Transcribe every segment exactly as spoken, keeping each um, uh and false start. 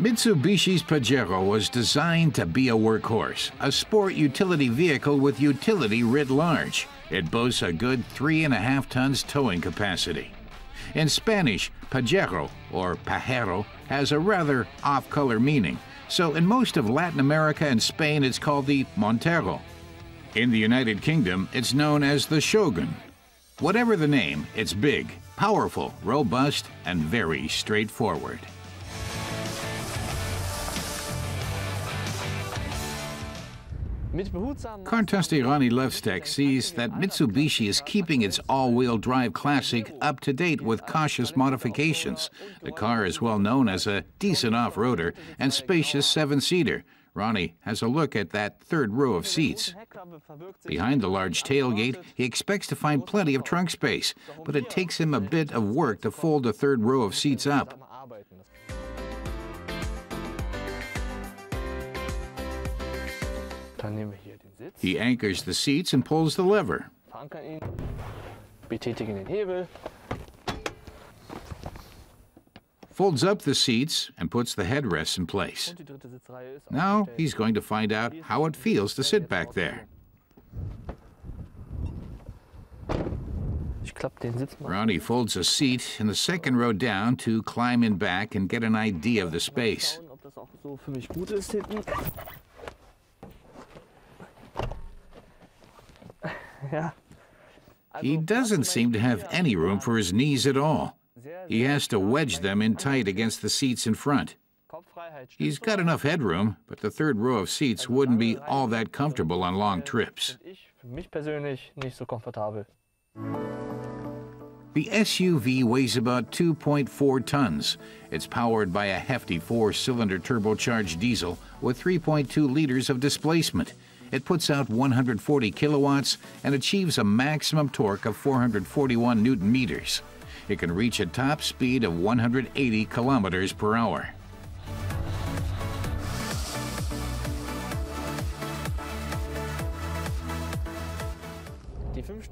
Mitsubishi's Pajero was designed to be a workhorse, a sport utility vehicle with utility writ large. It boasts a good three and a half tons towing capacity. In Spanish, Pajero, or Pajero, has a rather off-color meaning, so in most of Latin America and Spain it's called the Montero. In the United Kingdom, it's known as the Shogun. Whatever the name, it's big, powerful, robust, and very straightforward. Car testy Ronny Lovsteck sees that Mitsubishi is keeping its all-wheel drive classic up to date with cautious modifications. The car is well known as a decent off-roader and spacious seven-seater. Ronny has a look at that third row of seats. Behind the large tailgate, he expects to find plenty of trunk space, but it takes him a bit of work to fold the third row of seats up. He anchors the seats and pulls the lever. Folds up the seats and puts the headrests in place. Now he's going to find out how it feels to sit back there. Ronny folds a seat in the second row down to climb in back and get an idea of the space. He doesn't seem to have any room for his knees at all. He has to wedge them in tight against the seats in front. He's got enough headroom, but the third row of seats wouldn't be all that comfortable on long trips. The S U V weighs about two point four tons. It's powered by a hefty four-cylinder turbocharged diesel with three point two liters of displacement. It puts out one hundred forty kilowatts and achieves a maximum torque of four hundred forty-one newton meters. It can reach a top speed of one hundred eighty kilometers per hour.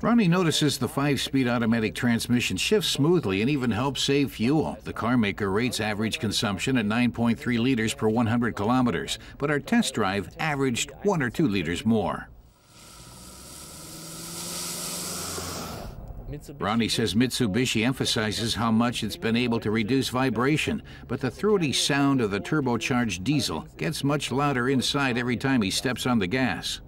Ronny notices the five-speed automatic transmission shifts smoothly and even helps save fuel. The carmaker rates average consumption at nine point three liters per one hundred kilometers, but our test drive averaged one or two liters more. Ronny says Mitsubishi emphasizes how much it's been able to reduce vibration, but the throaty sound of the turbocharged diesel gets much louder inside every time he steps on the gas.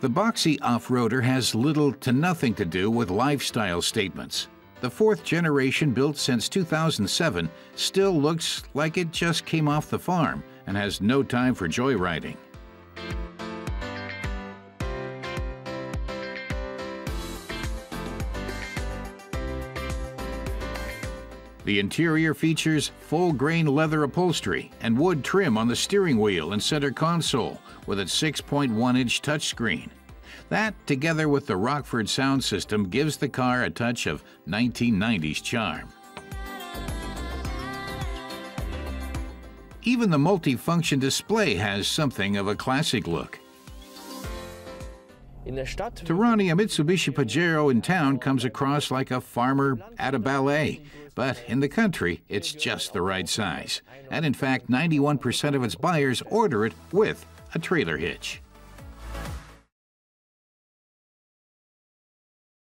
The boxy off-roader has little to nothing to do with lifestyle statements. The fourth generation, built since two thousand seven, still looks like it just came off the farm and has no time for joyriding. The interior features full-grain leather upholstery and wood trim on the steering wheel and center console, with its six point one inch touchscreen. That, together with the Rockford sound system, gives the car a touch of nineteen nineties charm. Even the multi-function display has something of a classic look. To Ronny, a Mitsubishi Pajero in town comes across like a farmer at a ballet, but in the country, it's just the right size. And in fact, ninety-one percent of its buyers order it with a trailer hitch.